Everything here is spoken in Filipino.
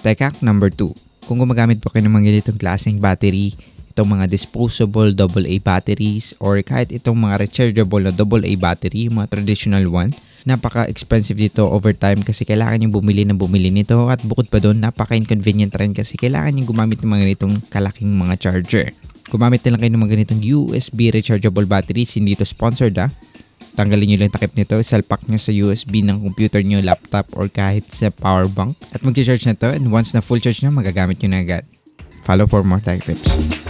Tech Hack number 2. Kung gumagamit po kayo ng mga ganitong klaseng battery, itong mga disposable AA batteries or kahit itong mga rechargeable na AA battery, mga traditional one, napaka-expensive dito over time kasi kailangan yung bumili nito at bukod pa doon napaka-inconvenient rin kasi kailangan yung gumamit ng mga ganitong kalaking mga charger. Gumamit na lang kayo ng mga ganitong USB rechargeable batteries, hindi ito sponsored ha. Tanggalin nyo lang takip nito, isalpak nyo sa USB ng computer nyo, laptop or kahit sa power bank at mag-charge na ito and once na full charge na magagamit nyo na agad. Follow for more tech tips.